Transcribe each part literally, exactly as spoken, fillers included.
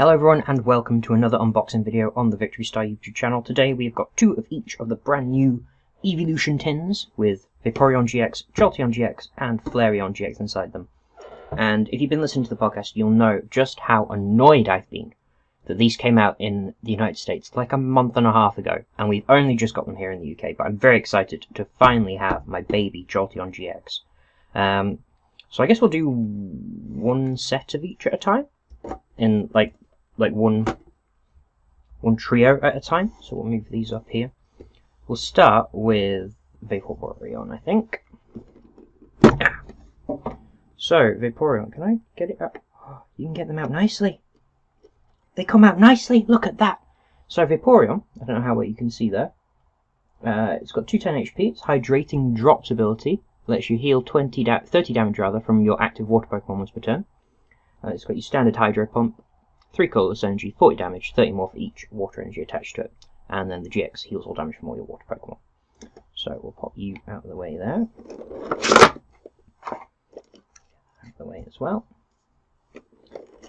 Hello everyone and welcome to another unboxing video on the Victory Star YouTube channel. Today we've got two of each of the brand new Evolution tins with Vaporeon G X, Jolteon G X and Flareon G X inside them. And if you've been listening to the podcast, you'll know just how annoyed I've been that these came out in the United States like a month and a half ago and we've only just got them here in the U K, but I'm very excited to finally have my baby Jolteon G X. Um, so I guess we'll do one set of each at a time, in like like one one trio at a time. So we'll move these up here. We'll start with Vaporeon, I think. So Vaporeon, can I get it up? Oh, you can get them out nicely. They come out nicely. Look at that. So Vaporeon, I don't know how well you can see there. Uh, it's got two ten H P. It's Hydrating Drops ability. Lets you heal twenty da thirty damage rather from your active water Pokemon once per turn. Uh, it's got your standard Hydro Pump, three colorless energy, forty damage, thirty more for each water energy attached to it, and then the G X heals all damage from all your water Pokemon. So we'll pop you out of the way there, out of the way as well.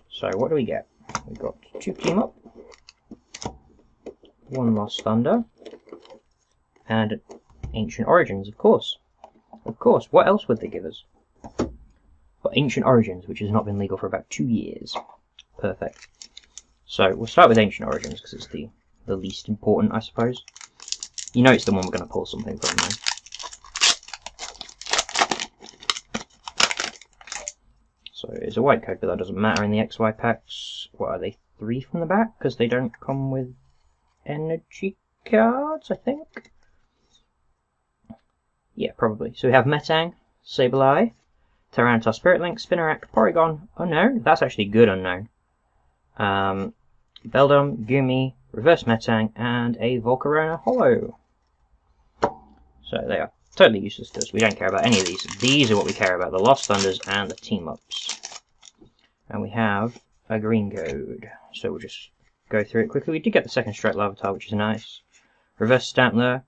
So what do we get? We've got two Team Up, one Lost Thunder, and Ancient Origins, of course. Of course, what else would they give us? But Ancient Origins, which has not been legal for about two years. Perfect. So we'll start with Ancient Origins because it's the, the least important, I suppose. You know it's the one we're going to pull something from now. So it's a white code, but that doesn't matter in the X Y packs. What are they, three from the back? Because they don't come with energy cards, I think? Yeah, probably. So we have Metang, Sableye, Tyranitar, Spirit Link, Spinarak, Porygon, oh no, that's actually good unknown. Um, Beldum, Gumi, Reverse Metang, and a Volcarona Holo. So they are totally useless to us. We don't care about any of these. These are what we care about, the Lost Thunders and the Team Ups. And we have a green code. So we'll just go through it quickly. We did get the second strike Lavatar, which is nice. Reverse Stantler,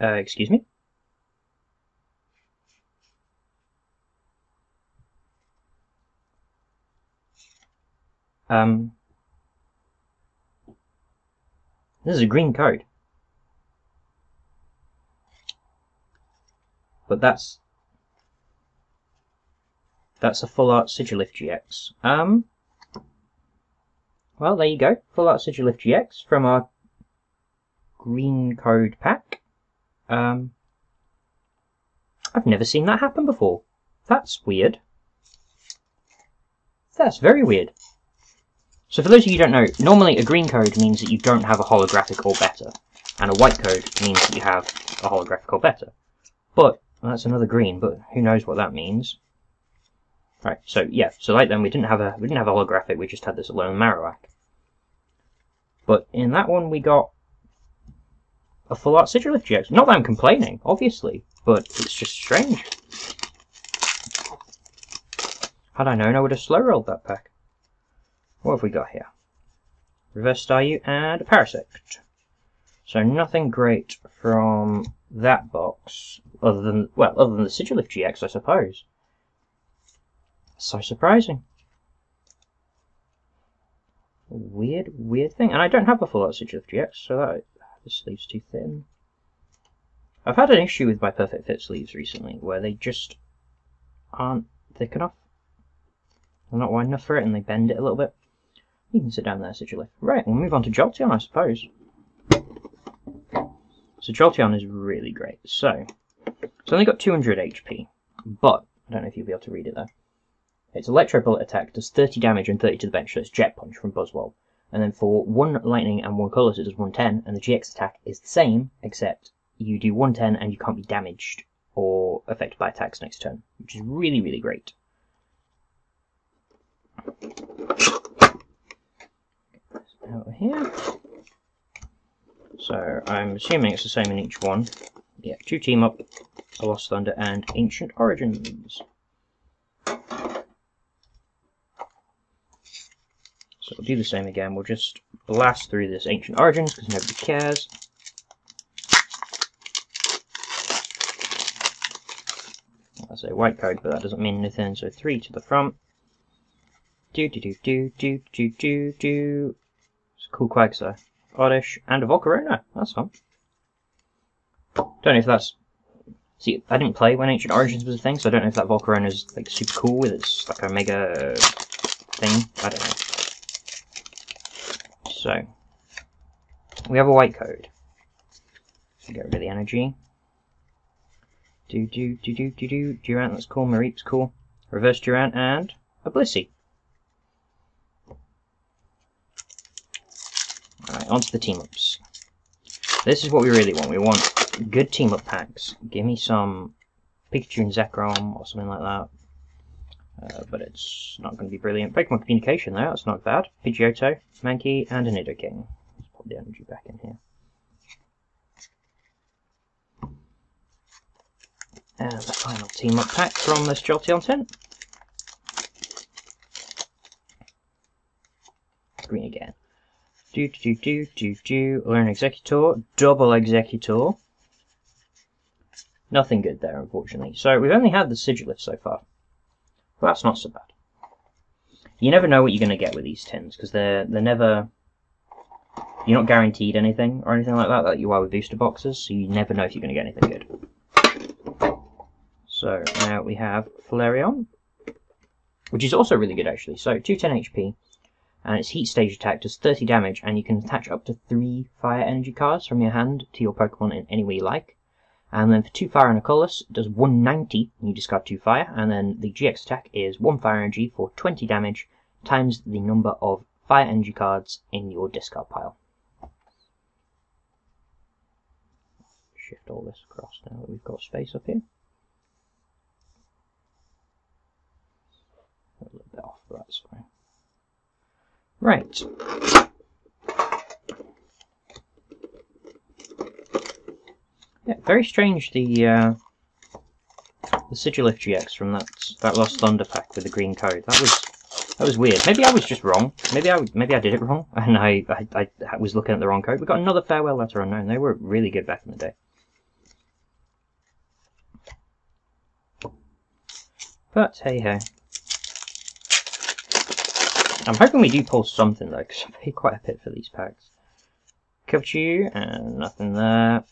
uh, excuse me. Um, this is a green code, but that's that's a full art Sigilyph G X. Um, well, there you go, full art Sigilyph G X from our green code pack. Um, I've never seen that happen before. That's weird. That's very weird. So for those of you who don't know, normally a green code means that you don't have a holographic or better, and a white code means that you have a holographic or better. But, well, that's another green, but who knows what that means. Right, so yeah, so like then we didn't have a we didn't have a holographic, we just had this alone Marowak. But in that one we got a full art Sigilyph G X. Not that I'm complaining, obviously, but it's just strange. Had I known I would have slow rolled that pack. What have we got here? Reverse Staryu and a Parasect. So nothing great from that box, other than, well, other than the Sigilyph G X, I suppose. So surprising. A weird, weird thing. And I don't have a full-out Sigilyph G X, so that this sleeve's too thin. I've had an issue with my Perfect Fit sleeves recently, where they just aren't thick enough. They're not wide enough for it, and they bend it a little bit. You can sit down there, Sigilyph. Right, we'll move on to Jolteon, I suppose. So Jolteon is really great. So, it's only got two hundred H P, but I don't know if you'll be able to read it there. Its Electro Bullet attack does thirty damage and thirty to the bench, so it's Jet Punch from Buzzwole. And then for one lightning and one colorless, it does one ten, and the G X attack is the same, except you do one ten and you can't be damaged or affected by attacks next turn, which is really, really great. Out here. So I'm assuming it's the same in each one. Yeah, two Team Up, a Lost Thunder, and Ancient Origins. So we'll do the same again. We'll just blast through this Ancient Origins because nobody cares. That's a white code, but that doesn't mean anything. So three to the front. Do do do do do do do do. It's a cool Quagsire, Oddish, and a Volcarona. That's fun. Don't know if that's. See, I didn't play when Ancient Origins was a thing, so I don't know if that Volcarona is like super cool with its like a mega thing. I don't know. So we have a white code. Get rid of the energy. Do do do do do do. Durant, that's cool. Mareep's cool. Reverse Durant and a Blissey. Alright, onto the team ups. This is what we really want. We want good team up packs. Give me some Pikachu and Zekrom or something like that. Uh, but it's not going to be brilliant. Pokemon Communication though, that's not bad. Pidgeotto, Mankey, and an Nidoking. Let's pop the energy back in here. And the final team up pack from this Jolteon tin. Green again. Do do do do do. Learn Executor, double Executor. Nothing good there, unfortunately. So we've only had the Sigilyph so far. Well, that's not so bad. You never know what you're going to get with these tins because they're they're never. You're not guaranteed anything or anything like that, like you are with booster boxes. So you never know if you're going to get anything good. So now we have Flareon, which is also really good actually. So two ten H P. And its heat stage attack does thirty damage, and you can attach up to three fire energy cards from your hand to your Pokemon in any way you like. And then for two fire and a colorless, it does one ninety, and you discard two fire, and then the G X attack is one fire energy for twenty damage times the number of fire energy cards in your discard pile. Shift all this across now that we've got space up here. A little bit off, but that's fine. Right. Yeah, very strange the uh, the Sigilyph G X from that that Lost Thunder pack with the green code. That was that was weird. Maybe I was just wrong. Maybe I maybe I did it wrong, and I I, I was looking at the wrong code. We got another Farewell Letter Unknown. They were really good back in the day. But hey hey. I'm hoping we do pull something though, because I pay quite a bit for these packs. Pikachu, and nothing there.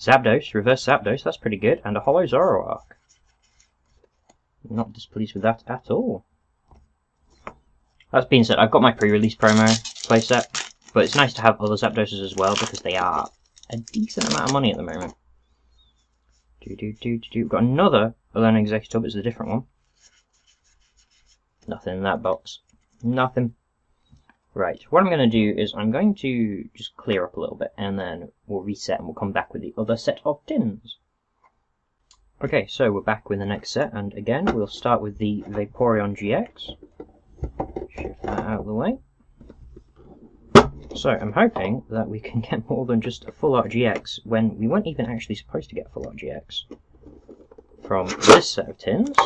Zapdos, reverse Zapdos, that's pretty good, and a holo Zoroark. Not displeased with that at all. That's being said, I've got my pre-release promo playset, but it's nice to have other Zapdoses as well because they are a decent amount of money at the moment. Do do do do do. We've got another Alone Executor, but it's a different one. Nothing in that box. Nothing. Right. What I'm going to do is I'm going to just clear up a little bit, and then we'll reset, and we'll come back with the other set of tins. Okay, so we're back with the next set, and again we'll start with the Vaporeon G X. Shift that out of the way. So I'm hoping that we can get more than just a full art G X when we weren't even actually supposed to get a full art G X from this set of tins.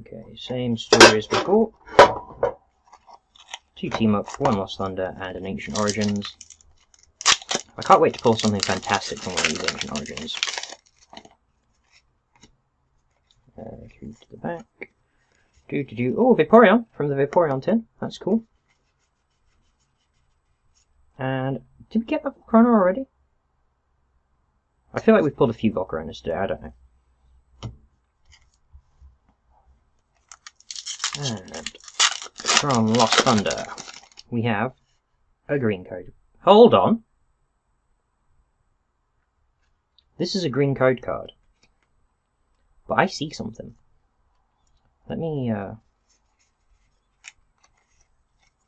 Okay, same story as before. Two team up, one Lost Thunder, and an Ancient Origins. I can't wait to pull something fantastic from one of these Ancient Origins. Uh, through to the back. Do do do. Oh, Vaporeon from the Vaporeon tin. That's cool. And did we get the Volcarona already? I feel like we've pulled a few Volcaronas today. I don't know. And from Lost Thunder, we have a green code. Hold on. This is a green code card, but I see something. Let me, uh...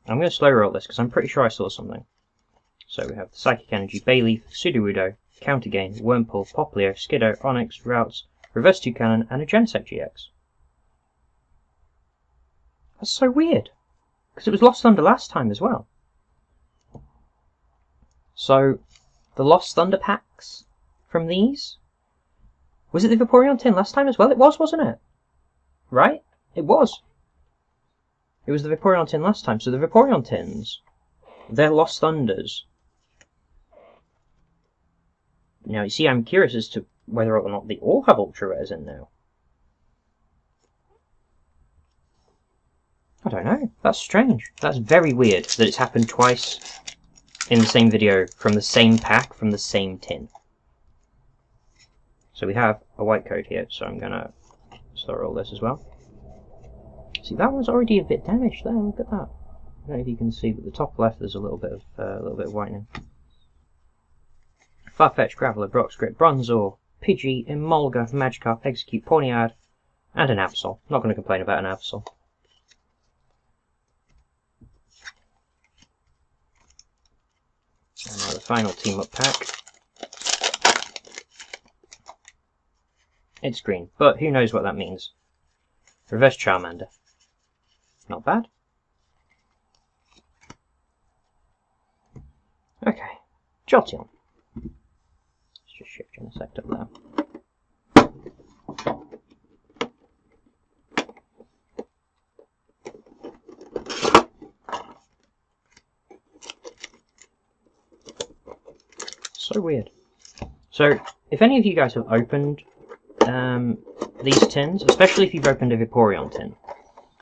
I'm going to slow roll this, because I'm pretty sure I saw something. So we have the Psychic Energy, Bayleaf, Sudowoodo, Countergain, Wurmple, Popplio, Skiddo, Onix, Routes, Reverse Toucanon, and a Genesect G X. That's so weird, because it was Lost Thunder last time as well. So, the Lost Thunder packs from these? Was it the Vaporeon tin last time as well? It was, wasn't it? Right? It was. It was the Vaporeon tin last time, so the Vaporeon tins, they're Lost Thunders. Now, you see, I'm curious as to whether or not they all have Ultra Rares in now. I don't know. That's strange. That's very weird that it's happened twice in the same video from the same pack, from the same tin. So we have a white coat here, so I'm going to start all this as well. See, that one's already a bit damaged there, look at that. I don't know if you can see, but the top left there's a little bit of, uh, a little bit of whitening. Farfetch'd, Graveler, Broxgrip, Bronzor, Pidgey, Emolga, Magikarp, Execute, Ponyard, and an Absol. Not going to complain about an Absol. And now the final Team Up pack. It's green, but who knows what that means. Reverse Charmander. Not bad. Okay, Jolteon. Let's just shift Genesect up there. So weird. So, if any of you guys have opened um, these tins, especially if you've opened a Vaporeon tin,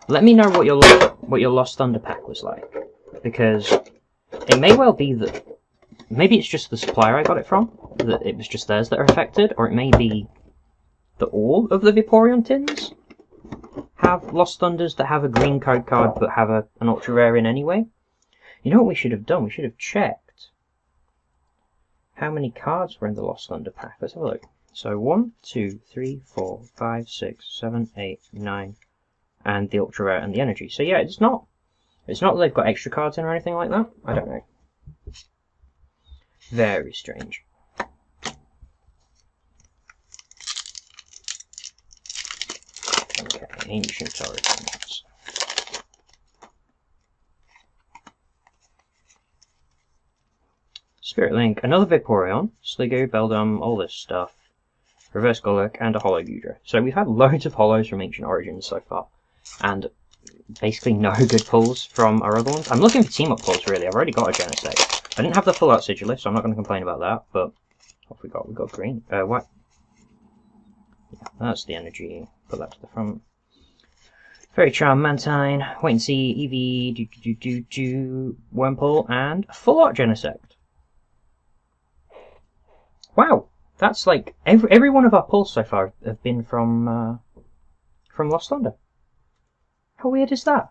let me know what your lost, what your Lost Thunder pack was like, because it may well be that maybe it's just the supplier I got it from, that it was just theirs that are affected, or it may be that all of the Vaporeon tins have Lost Thunders that have a green code card but have a, an Ultra Rare in anyway. You know what we should have done? We should have checked how many cards were in the Lost Thunder pack. Let's have a look. So one, two, three, four, five, six, seven, eight, nine, and the Ultra Rare and the Energy. So yeah, it's not it's not that they've got extra cards in or anything like that. I don't know. Very strange. Okay, Ancient Origins. Spirit Link, another Vaporeon, Sligo, Beldum, all this stuff. Reverse Golurk, and a Holo Gudra. So we've had loads of Holos from Ancient Origins so far, and basically no good pulls from our other ones. I'm looking for Team Up pulls, really. I've already got a Genesect. I didn't have the full-out Sigilyph, so I'm not going to complain about that, but what have we got? We've got green. Uh, white. Yeah, that's the Energy. Put that to the front. Fairy Charm, Mantine, Wait and See, Eevee, do-do-do-do, Wurmple, and a full-out Genesect. Wow! That's like, every, every one of our pulls so far have been from, uh, from Lost Thunder. How weird is that?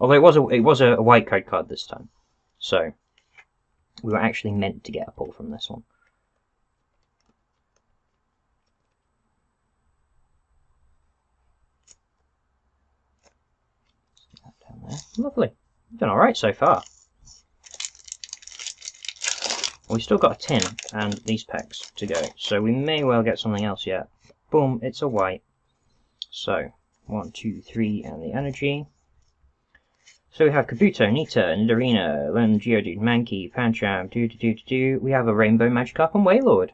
Although it was a, it was a white code card this time. So, we were actually meant to get a pull from this one. Let's get that down there. Lovely. We've done alright so far. We've still got a tin and these packs to go, so we may well get something else yet. Boom, it's a white. So, one, two, three, and the Energy. So we have Kabuto, Nita, Nidorina, Lem, Geodude, Mankey, Pancham, doo doo doo doo. We have a Rainbow Magikarp and Wailord.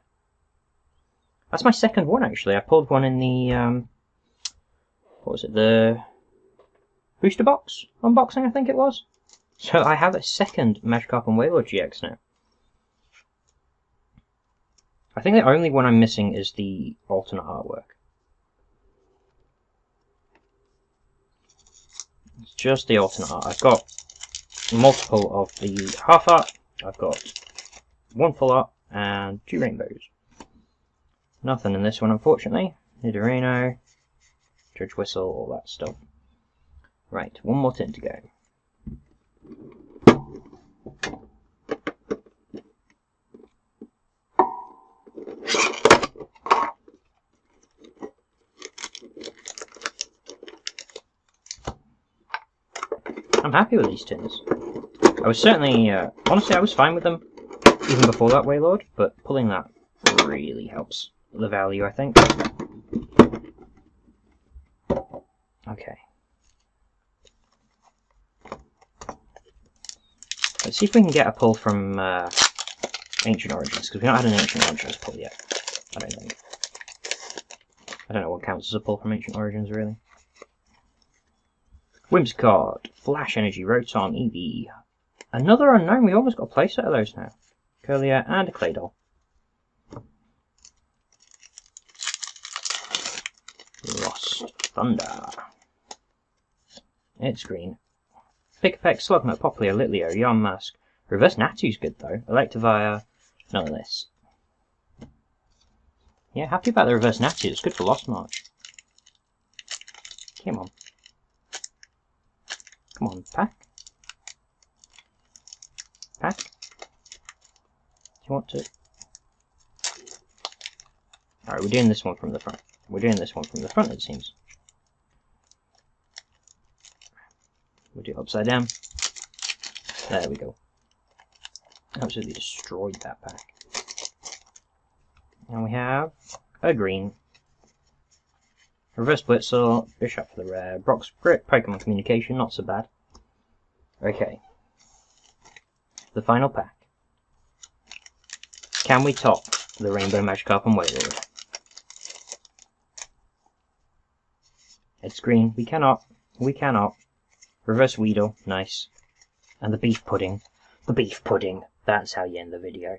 That's my second one, actually. I pulled one in the, um, what was it, the booster box unboxing, I think it was. So I have a second Magikarp and Wailord G X now. I think the only one I'm missing is the alternate artwork. It's just the alternate art. I've got multiple of the half art, I've got one full art, and two rainbows. Nothing in this one, unfortunately. Nidorino, Judge Whistle, all that stuff. Right, one more tin to go. I'm happy with these tins. I was certainly, uh, honestly, I was fine with them even before that Wailord, but pulling that really helps the value, I think. Okay. Let's see if we can get a pull from uh, Ancient Origins, because we've not had an Ancient Origins pull yet. I don't think. I don't know what counts as a pull from Ancient Origins, really. Whimsicott, Flash Energy, Rotom, Eevee. Another unknown, we almost got a playset of those now. Curlier and a Claydol. Lost Thunder. It's green. Pick Effect, Slugma, Popplio, Litleo, Yarn Mask. Reverse Nattu's good though. Electivire, none of this. Yeah, happy about the Reverse Nattu, it's good for Lost March. Come on. Come on, pack. Pack. Do you want to? Alright, we're doing this one from the front. We're doing this one from the front, it seems. We'll do it upside down. There we go. Absolutely destroyed that pack. And we have a green. Reverse Blitzel, Bishop for the rare, Brock's Grip, Pokemon Communication, not so bad. Okay. The final pack. Can we top the Rainbow Magikarp and Wailord? It's green, we cannot, we cannot. Reverse Weedle, nice. And the Beef Pudding. The Beef Pudding, that's how you end the video.